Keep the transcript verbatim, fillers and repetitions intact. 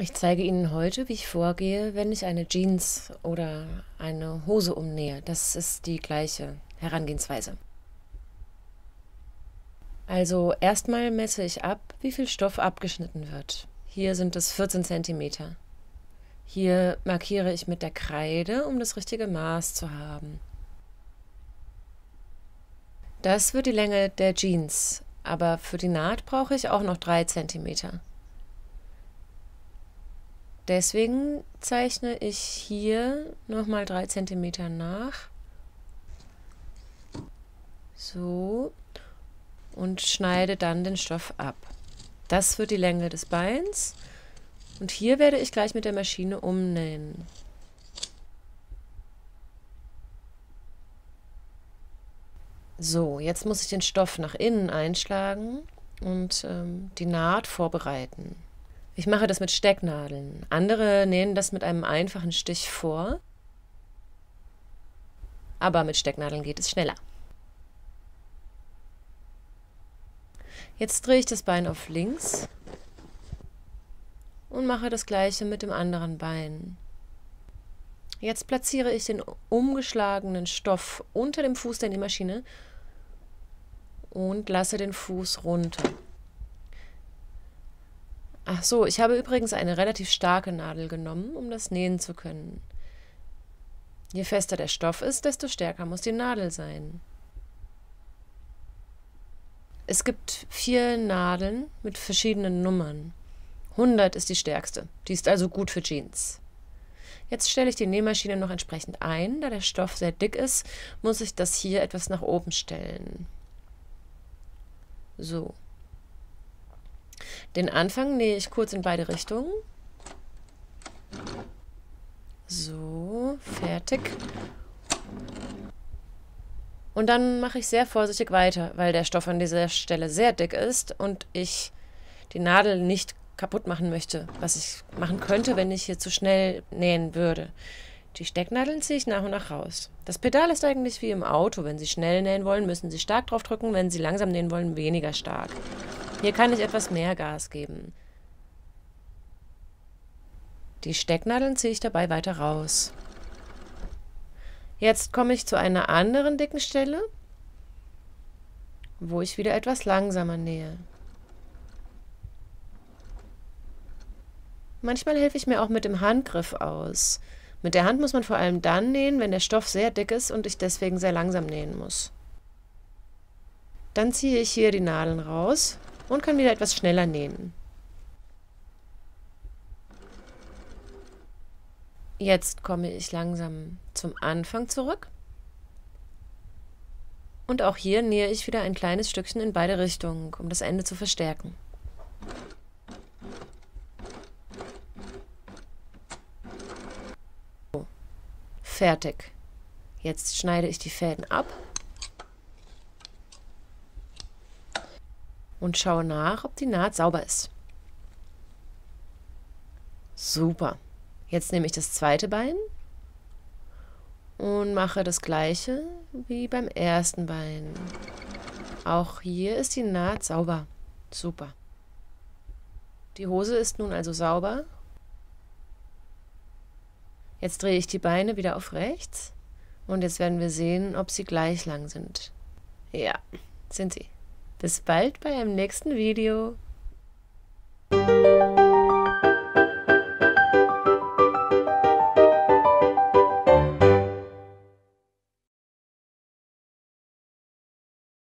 Ich zeige Ihnen heute, wie ich vorgehe, wenn ich eine Jeans oder eine Hose umnähe. Das ist die gleiche Herangehensweise. Also erstmal messe ich ab, wie viel Stoff abgeschnitten wird. Hier sind es vierzehn Zentimeter. Hier markiere ich mit der Kreide, um das richtige Maß zu haben. Das wird die Länge der Jeans, aber für die Naht brauche ich auch noch drei Zentimeter. Deswegen zeichne ich hier nochmal drei Zentimeter nach. So. Und schneide dann den Stoff ab. Das wird die Länge des Beins. Und hier werde ich gleich mit der Maschine umnähen. So, jetzt muss ich den Stoff nach innen einschlagen und ähm, die Naht vorbereiten. Ich mache das mit Stecknadeln. Andere nähen das mit einem einfachen Stich vor. Aber mit Stecknadeln geht es schneller. Jetzt drehe ich das Bein auf links und mache das gleiche mit dem anderen Bein. Jetzt platziere ich den umgeschlagenen Stoff unter dem Fuß der Nähmaschine und lasse den Fuß runter. Ach so, ich habe übrigens eine relativ starke Nadel genommen, um das nähen zu können. Je fester der Stoff ist, desto stärker muss die Nadel sein. Es gibt vier Nadeln mit verschiedenen Nummern. hundert ist die stärkste. Die ist also gut für Jeans. Jetzt stelle ich die Nähmaschine noch entsprechend ein. Da der Stoff sehr dick ist, muss ich das hier etwas nach oben stellen. So. Den Anfang nähe ich kurz in beide Richtungen. So, fertig. Und dann mache ich sehr vorsichtig weiter, weil der Stoff an dieser Stelle sehr dick ist und ich die Nadel nicht kaputt machen möchte, was ich machen könnte, wenn ich hier zu schnell nähen würde. Die Stecknadeln ziehe ich nach und nach raus. Das Pedal ist eigentlich wie im Auto. Wenn Sie schnell nähen wollen, müssen Sie stark drauf drücken, wenn Sie langsam nähen wollen, weniger stark. Hier kann ich etwas mehr Gas geben. Die Stecknadeln ziehe ich dabei weiter raus. Jetzt komme ich zu einer anderen dicken Stelle, wo ich wieder etwas langsamer nähe. Manchmal helfe ich mir auch mit dem Handgriff aus. Mit der Hand muss man vor allem dann nähen, wenn der Stoff sehr dick ist und ich deswegen sehr langsam nähen muss. Dann ziehe ich hier die Nadeln raus und kann wieder etwas schneller nähen. Jetzt komme ich langsam zum Anfang zurück und auch hier nähe ich wieder ein kleines Stückchen in beide Richtungen, um das Ende zu verstärken. So, fertig. Jetzt schneide ich die Fäden ab und schaue nach, ob die Naht sauber ist. Super. Jetzt nehme ich das zweite Bein und mache das gleiche wie beim ersten Bein. Auch hier ist die Naht sauber. Super. Die Hose ist nun also sauber. Jetzt drehe ich die Beine wieder auf rechts und jetzt werden wir sehen, ob sie gleich lang sind. Ja, sind sie. Bis bald bei einem nächsten Video.